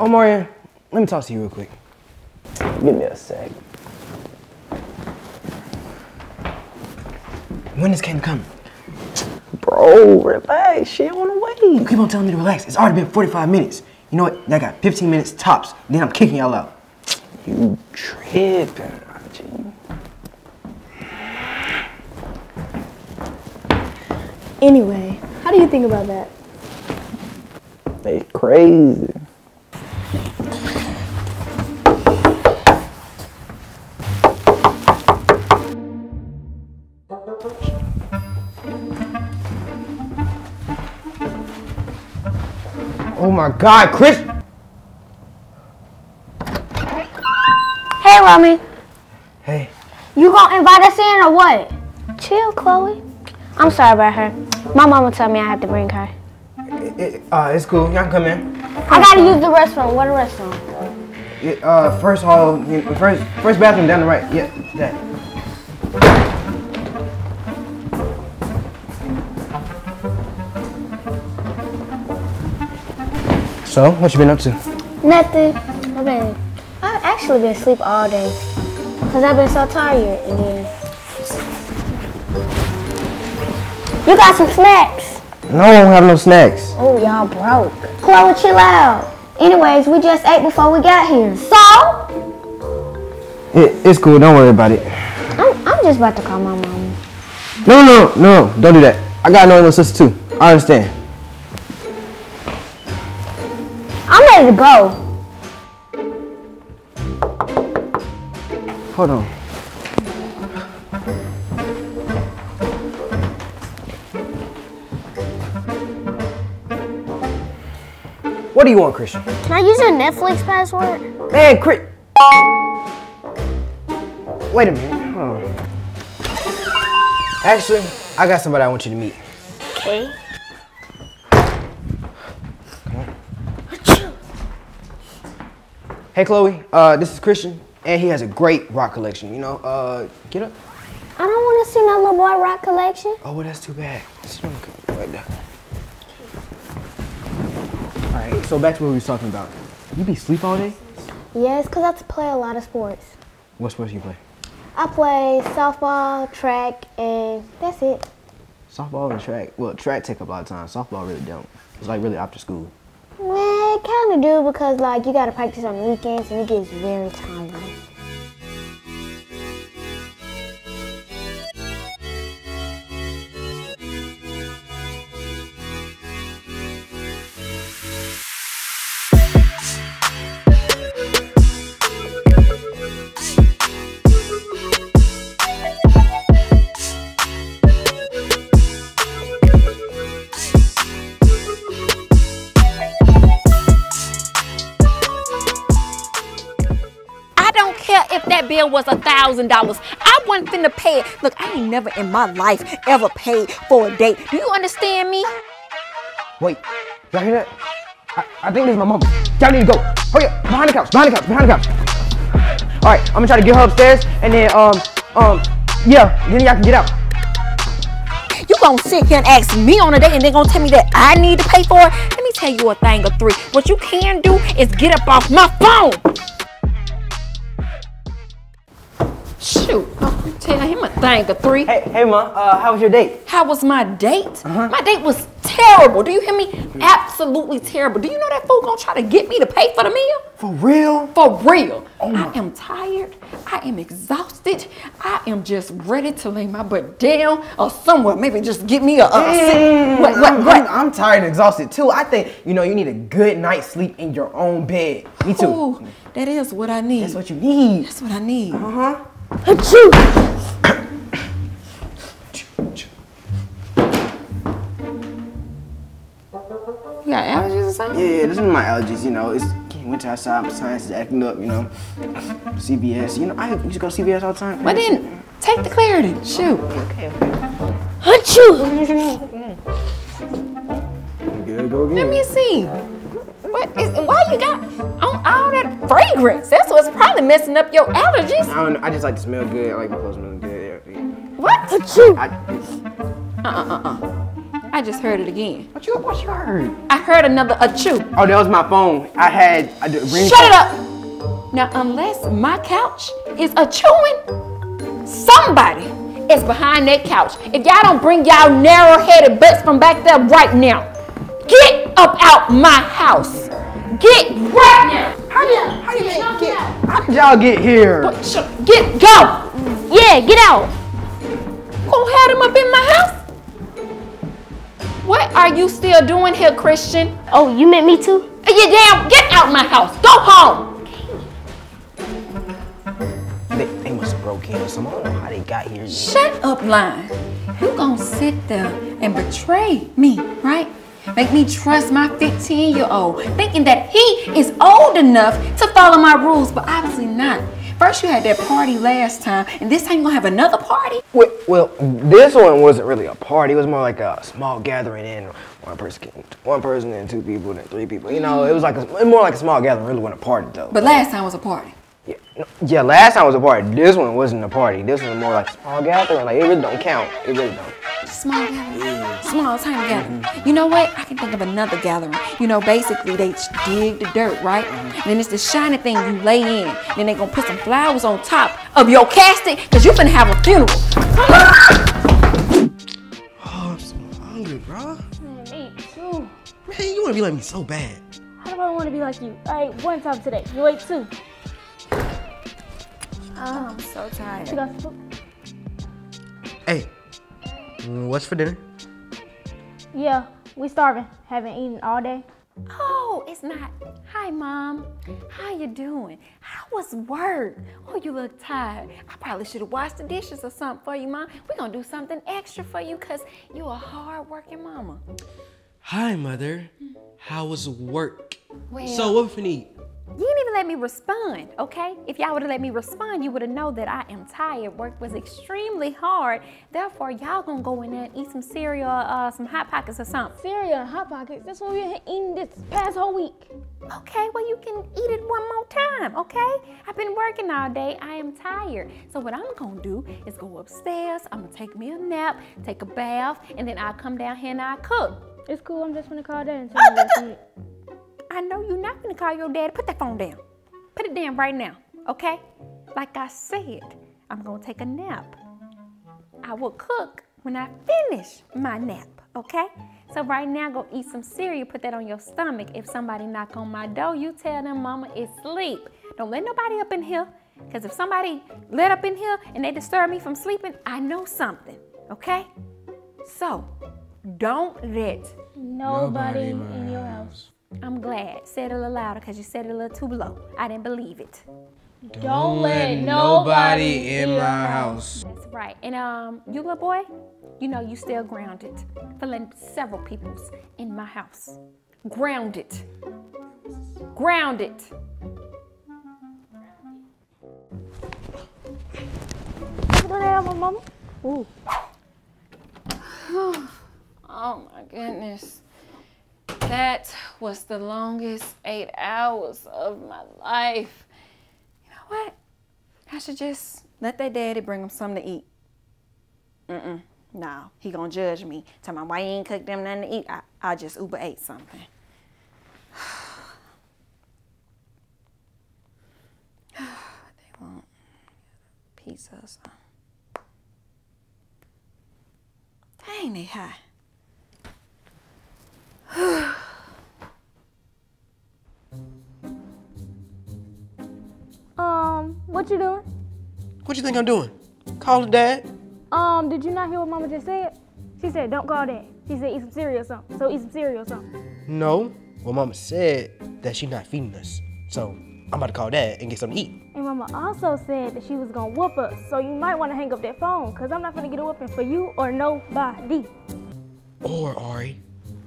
Omarion, let me talk to you real quick. Give me a sec. When is Kaitlyn coming? Bro, relax. She on the way. You keep on telling me to relax. It's already been forty-five minutes. You know what? I got fifteen minutes tops. Then I'm kicking y'all out. You tripping, Roger. Anyway, how do you think about that? They crazy. Oh my God, Chris! Hey, Romy. Hey. You gonna invite us in or what? Chill, Chloe. I'm sorry about her. My mama told me I had to bring her. It, it, uh, it's cool. Y'all can come in. I gotta use the restroom. What a restroom? It, uh, first hall, first, first bathroom down the right. Yeah, that. So, what you been up to? Nothing. I've been, I've actually been asleep all day. Cause I've been so tired and then. You got some snacks? No, I don't have no snacks. Oh, y'all broke. Chloe, chill out. Anyways, we just ate before we got here. So? It, it's cool, don't worry about it. I'm, I'm just about to call my mom. No, no, no, don't do that. I got no little sister too. I understand. I'm ready to go. Hold on. What do you want, Christian? Can I use your Netflix password? Man, Chris. Wait a minute. Oh. Actually, I got somebody I want you to meet. Okay. Hey Chloe, uh, this is Christian, and he has a great rock collection. You know, uh, get up. I don't want to see no little boy rock collection. Oh, well, that's too bad. All right, so back to what we was talking about. You be sleep all day? Yes, because I play a lot of sports. What sports do you play? I play softball, track, and that's it. Softball and track? Well, track take up a lot of time. Softball really don't. It's like really after school. Well, it kind of do because like you gotta practice on the weekends and it gets very tiring. bill was a thousand dollars. I wasn't finna pay it. Look, I ain't never in my life ever paid for a date. Do you understand me? Wait, did I hear that? I, I think this is my mom. Y'all need to go. Hurry up, behind the couch, behind the couch, behind the couch. All right, I'm gonna try to get her upstairs, and then um um yeah, then y'all can get out. You gonna sit here and ask me on a date and then gonna tell me that I need to pay for it? Let me tell you a thing or three. What you can do is get up off my phone. Shoot, I'm telling him a thing or three. Hey, hey, ma, uh, how was your date? How was my date? Uh-huh. My date was terrible. Do you hear me? Absolutely terrible. Do you know that fool gonna try to get me to pay for the meal? For real? For real. Oh, I am tired. I am exhausted. I am just ready to lay my butt down or somewhere. Maybe just give me a. Uh, mm, what? What? I'm, what? I'm, I'm tired and exhausted too. I think you know you need a good night's sleep in your own bed. Me too. Ooh, that is what I need. That's what you need. That's what I need. Uh huh. Achoo! You got allergies or something? Yeah, yeah, this is my allergies, you know. It's winter outside, my science is acting up, you know. C B S, you know, I used to go to C B S all the time. But then, take the Claritin. Shoot. Okay, okay. Achoo! Good, go again. Let me see. What is, why you got on all that fragrance? That's what's probably messing up your allergies. I don't know, I just like to smell good. I like my clothes smelling good. What? Achoo. I, I, uh-uh, uh-uh. I just heard it again. What you, what you heard? I heard another achoo. Oh, that was my phone. I had a ring. Shut it up. Now, unless my couch is achooing, somebody is behind that couch. If y'all don't bring y'all narrow-headed butts from back there right now, get up out my house. Get right now. How did, how did y'all get, how did y'all get here? Get, go. Yeah, get out. Who had him up in my house? What are you still doing here, Christian? Oh, you meant me too? You damn, get out my house. Go home. They, they must have broke in or something. I don't know how they got here. Shut up, Lion. You gonna sit there and betray me, right? Make me trust my fifteen-year-old, thinking that he is old enough to follow my rules, but obviously not. First you had that party last time, and this time you're gonna have another party? Well, well, this one wasn't really a party. It was more like a small gathering in one person, one person and two people and three people. You know, it was like a, more like a small gathering, really wasn't a party though. But last time was a party. Yeah, no, yeah, last time was a party. This one wasn't a party. This one was more like a small gathering. Like, it really don't count. It really don't. Small gathering. Small time gathering. Mm-hmm. You know what? I can think of another gathering. You know, basically, they dig the dirt, right? Mm-hmm. Then it's the shiny thing you lay in. Then they gonna put some flowers on top of your casket, because you finna have a funeral. Oh, I'm so hungry, bro. Me too. Man, you wanna be like me so bad. How do I wanna be like you? I ate one time today. You ate two. Oh, I'm so tired. You got some food? Hey, what's for dinner? Yeah, we starving. Haven't eaten all day. Oh, it's not. Hi, Mom. How you doing? How was work? Oh, you look tired. I probably should have washed the dishes or something for you, Mom. We're going to do something extra for you because you a hard-working mama. Hi, Mother. How was work? Well, so what we finna eat? You didn't even let me respond, okay? If y'all would've let me respond, you would've known that I am tired. Work was extremely hard. Therefore, y'all gonna go in there and eat some cereal, uh, some Hot Pockets or something. Cereal and Hot Pockets? That's what we've been eating this past whole week. Okay, well, you can eat it one more time, okay? I've been working all day. I am tired. So what I'm gonna do is go upstairs. I'm gonna take me a nap, take a bath, and then I'll come down here and I'll cook. It's cool. I'm just gonna call that and tell you. I know you're not gonna call your dad. Put that phone down. Put it down right now, okay? Like I said, I'm gonna take a nap. I will cook when I finish my nap, okay? So right now, go eat some cereal, put that on your stomach. If somebody knock on my door, you tell them mama is asleep. Don't let nobody up in here, because if somebody let up in here and they disturb me from sleeping, I know something, okay? So, don't let nobody, nobody in your house. I'm glad. Said it a little louder because you said it a little too low. I didn't believe it. Don't, Don't let nobody in my house. That's right. And um, you little boy, you know you still grounded for letting several peoples in my house. Grounded. Grounded. have one, Mama? Ooh. Oh my goodness. That was the longest eight hours of my life. You know what? I should just let their daddy bring them something to eat. Mm-mm. No, he gonna judge me. Tell my why you ain't cooked them nothing to eat. I, I just Uber ate something. They want pizza or something. Dang, they high. um, what you doing? What you think I'm doing? Call Dad? Um, did you not hear what Mama just said? She said, don't call Dad. She said, eat some cereal or something. So eat some cereal or something. No, well, Mama said that she's not feeding us. So I'm about to call Dad and get something to eat. And Mama also said that she was gonna whoop us. So you might wanna hang up that phone, because I'm not gonna get a whooping for you or nobody. Or, Ari,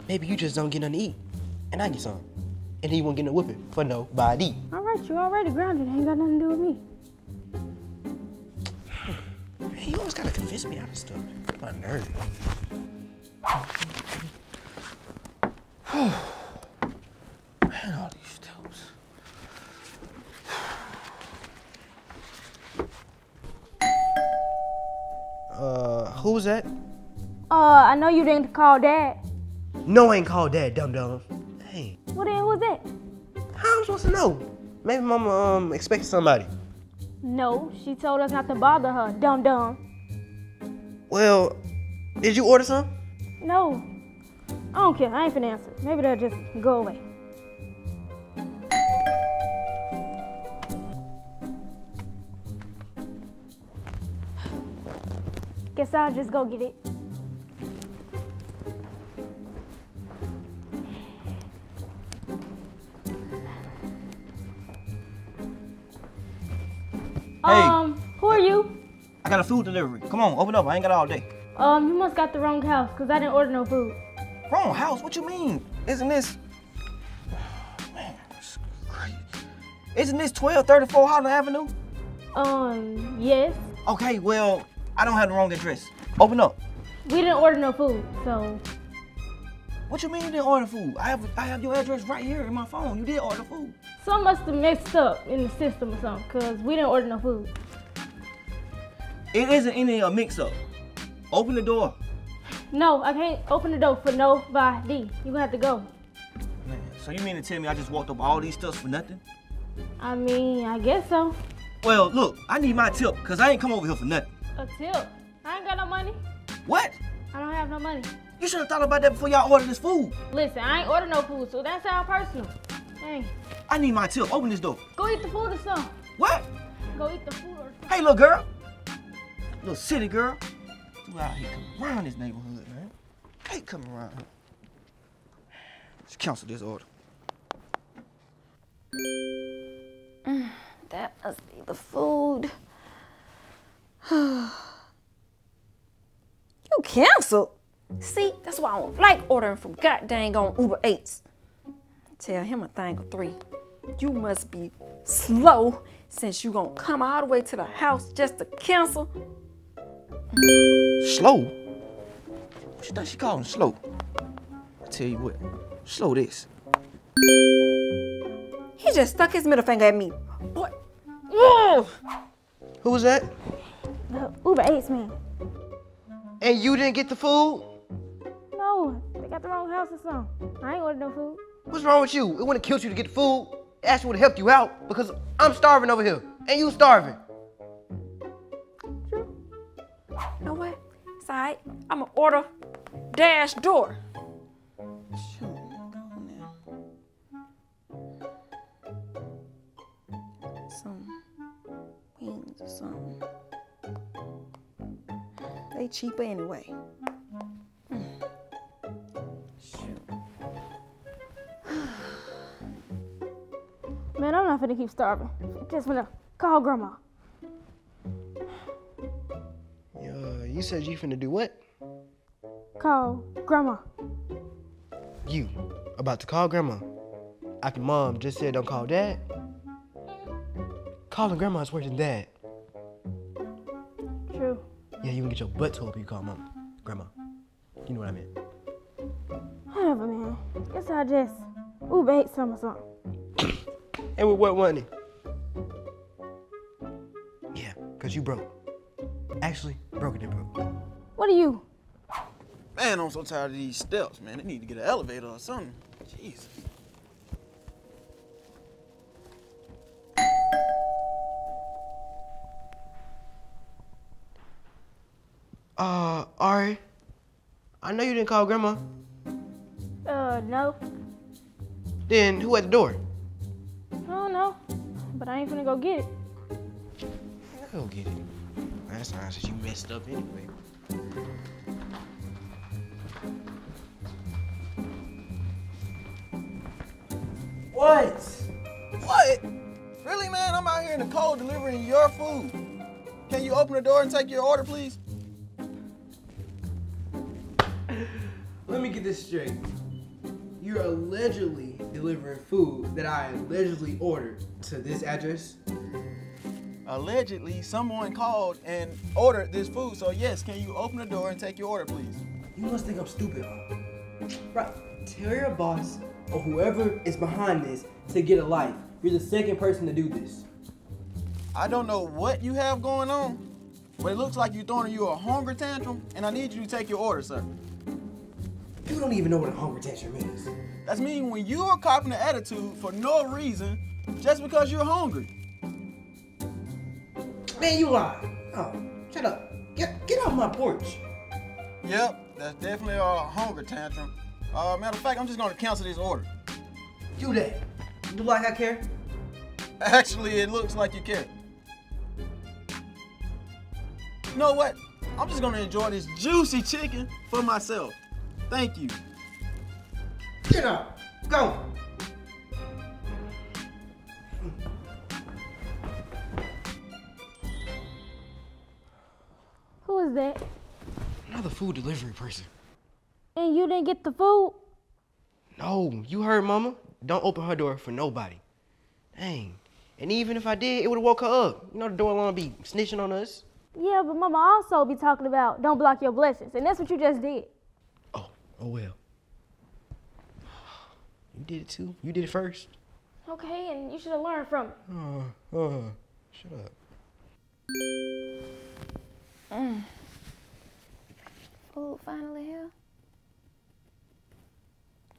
maybe you just don't get nothing to eat, and I get some. And he won't get no whooping for nobody. All right, you already grounded. It ain't got nothing to do with me. Man, you always gotta convince me out of stuff. My nerve. Man, all these toes. Uh, who was that? Uh, I know you didn't call Dad. No, I ain't called Dad, dum-dum. Hey. Well then, who was that? How am I supposed to know? Maybe Mama, um, expected somebody. No, she told us not to bother her, dum-dum. Well, did you order some? No. I don't care, I ain't finna answer. Maybe they'll just go away. Guess I'll just go get it. Hey, um, who are you? I got a food delivery. Come on, open up. I ain't got all day. Um, you must got the wrong house, because I didn't order no food. Wrong house? What you mean? Isn't this... Man, this is crazy. Isn't this twelve thirty-four Holland Avenue? Um, yes. Okay, well, I don't have the wrong address. Open up. We didn't order no food, so... What you mean you didn't order food? I have I have your address right here in my phone. You did order food. Some must have mixed up in the system or something, because we didn't order no food. It isn't any of a mix-up. Open the door. No, I can't open the door for nobody. You're going to have to go. Man, so you mean to tell me I just walked up all these steps for nothing? I mean, I guess so. Well, look, I need my tip, because I ain't come over here for nothing. A tip? I ain't got no money. What? I don't have no money. You should have thought about that before y'all ordered this food. Listen, I ain't ordered no food, so that's how personal. Dang. I need my tip. Open this door. Go eat the food or something. What? Go eat the food or something. Hey, little girl. Little city girl. You out here coming around this neighborhood, man. Hey, come around here. Let's cancel this order. Mm, that must be the food. You canceled? See, that's why I don't like ordering from god dang on Uber Eats. Tell him a thing or three. You must be slow since you gonna come all the way to the house just to cancel. Slow? What you think she calling slow? I tell you what, slow this. He just stuck his middle finger at me. Boy. Whoa! Who was that? The Uber Eats man. And you didn't get the food? No, they got the wrong house or something. I ain't ordered no food. What's wrong with you? It wouldn't kill you to get the food. It actually would've helped you out because I'm starving over here and you starving. True. You know what? It's all right. I'ma order dash door. Shoot, go now. Some wings or something. They cheaper anyway. Mm. Man, I'm not finna keep starving. Just wanna call Grandma. Uh, you said you finna do what? Call Grandma. You about to call Grandma? After Mom just said don't call Dad? Calling Grandma's worse than Dad. True. Yeah, you can get your butt told if you call mom, grandma. You know what I mean? Whatever, man. Guess I just Uber ate some or something. And with what money? Yeah, cause you broke. Actually, broke it broke. What are you? Man, I'm so tired of these steps, man. They need to get an elevator or something. Jeez. Uh, Ari, I know you didn't call Grandma. Uh, no. Then who at the door? I don't know, but I ain't finna go get it. I'll go get it. Last time since you messed up anyway. What? What? Really, man? I'm out here in the cold delivering your food. Can you open the door and take your order, please? Let me get this straight. You're allegedly delivering food that I allegedly ordered to this address? Allegedly, someone called and ordered this food, so yes, can you open the door and take your order, please? You must think I'm stupid, huh? Right, tell your boss or whoever is behind this to get a life. You're the second person to do this. I don't know what you have going on, but it looks like you're throwing you a hunger tantrum, and I need you to take your order, sir. You don't even know what a hunger tantrum is. That's mean when you are copping an attitude for no reason, just because you're hungry. Man, you lying. Oh, shut up. Get, get off my porch. Yep, that's definitely a hunger tantrum. Uh, matter of fact, I'm just gonna cancel this order. Do that. You do like I care? Actually, it looks like you care. You know what? I'm just gonna enjoy this juicy chicken for myself. Thank you. Get up. Go. Who is that? Another food delivery person. And you didn't get the food? No, you heard Mama. Don't open her door for nobody. Dang. And even if I did, it would've woke her up. You know the door alarm be snitching on us. Yeah, but Mama also be talking about don't block your blessings, and that's what you just did. Oh well. You did it too. You did it first. Okay, and you should have learned from it. Uh, uh, shut up. Mm. Food finally here.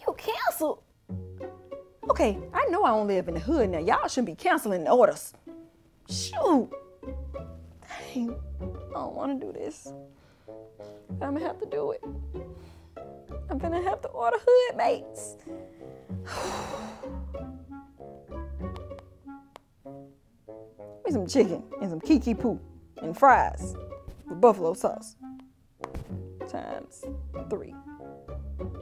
You canceled. Okay, I know I only live in the hood now. Y'all shouldn't be canceling the orders. Shoot. Dang. I don't want to do this. But I'm gonna have to do it. I'm gonna have to order hood mates. Give me some chicken and some kiki poo and fries with buffalo sauce. Times three. No,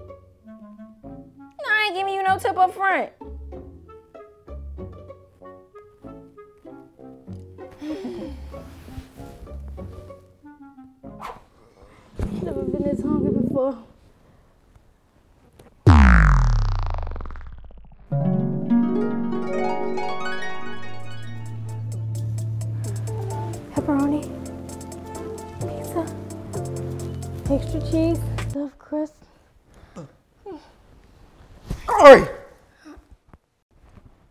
I ain't giving you no tip up front. Never been this hungry before. Pepperoni, pizza, extra cheese, stuffed crust. Uh. Hey.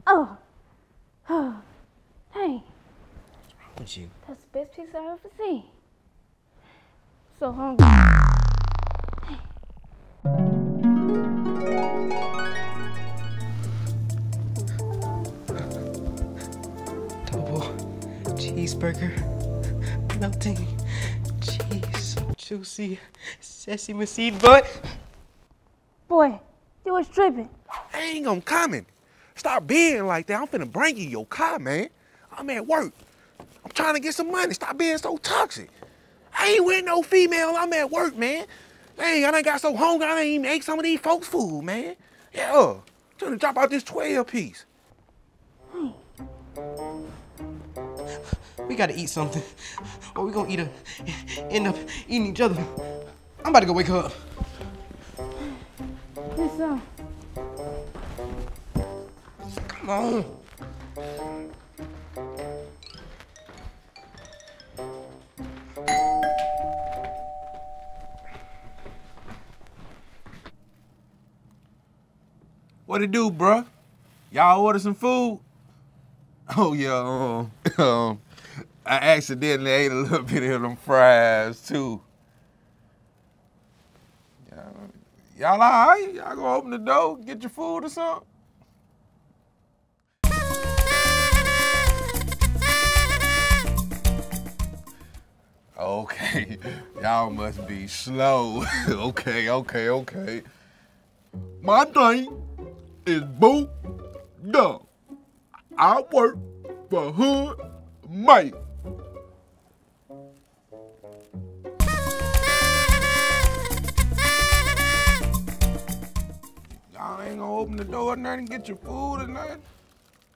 Oh, oh, hey. What's wrong with you? That's the best pizza I've ever seen. So hungry. Hey. Double cheeseburger. Melting cheese, so juicy, sesame seed butt. Boy, you was tripping. I ain't gonna comment. Stop being like that. I'm finna bring you your car, man. I'm at work. I'm trying to get some money. Stop being so toxic. I ain't with no female. I'm at work, man. Dang, I done got so hungry, I done even ate some of these folks' food, man. Yeah, trying to drop out this twelve piece. Hey. We gotta eat something, or we gonna eat a, end up eating each other. I'm about to go wake her up. What's up? Come on. What it do, bruh? Y'all order some food? Oh, yeah, um, um, I accidentally ate a little bit of them fries, too. Y'all all right? Y'all gonna open the door, get your food or something? Okay, y'all must be slow. okay, okay, okay. My thing is Boo Dun. I work for Hood Mike. Y'all ain't gonna open the door or nothing, get your food or nothing.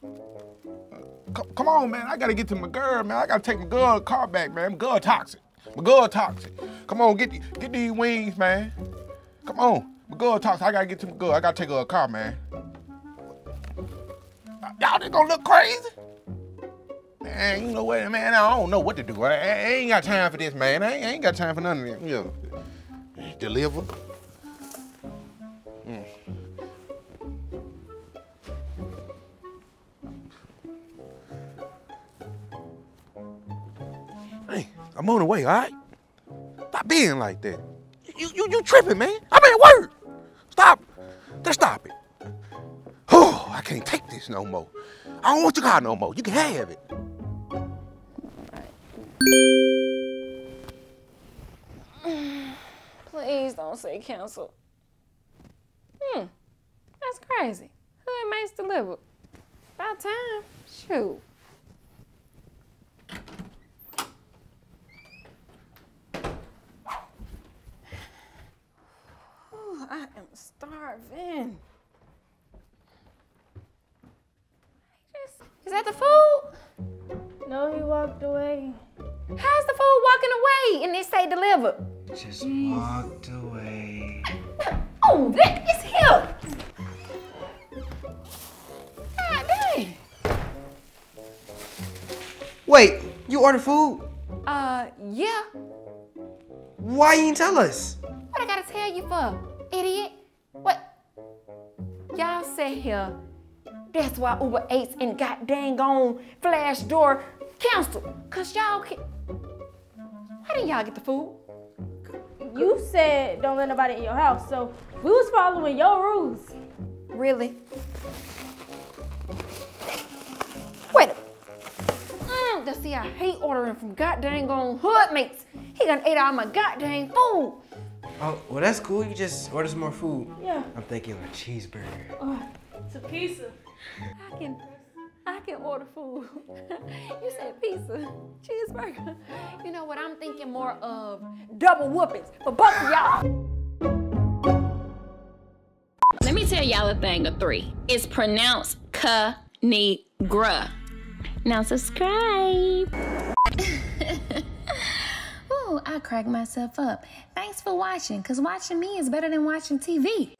Uh, come on, man, I gotta get to my girl, man. I gotta take my girl car back, man. My girl toxic. My girl toxic. Come on, get, get these wings, man. Come on. My girl toxic. I gotta get to my girl. I gotta take her a car, man. Y'all just gonna look crazy? Man, you know what, man, I don't know what to do. I, I ain't got time for this, man. I ain't, I ain't got time for none of this. Yeah. Deliver. Mm. Hey, I'm on the way, all right? Stop being like that. You, you, you tripping, man. I'm at work. Stop. Just stop it. Oh, I can't take this no more. I don't want your car no more. You can have it. Please don't say cancel. Hmm, that's crazy. Hood Mate's delivered. About time. Shoot. Ooh, I am starving. Is that the food? No, he walked away. How's the food walking away and they say deliver? Just Jeez. Walked away. Oh, that is him. God dang. Wait, you ordered food? Uh, yeah. Why you didn't tell us? What I gotta tell you for, idiot? What? Y'all sit here. That's why Uber Eats and god dang on Flash Door canceled. Cause y'all can. How did y'all get the food? You said don't let nobody in your house, so we was following your rules. Really? Wait a minute. Mm, see, I hate ordering from god dang on Hood Mates. He done ate all my god dang food. Oh, well that's cool. You just order some more food. Yeah. I'm thinking like cheeseburger. Oh, it's a pizza. I can, I can order food. You said pizza, cheeseburger. You know what, I'm thinking more of double whoopings for both of y'all. Let me tell y'all a thing or three. It's pronounced ca-ni-gra. Now subscribe. Ooh, I crack myself up. Thanks for watching, cause watching me is better than watching T V.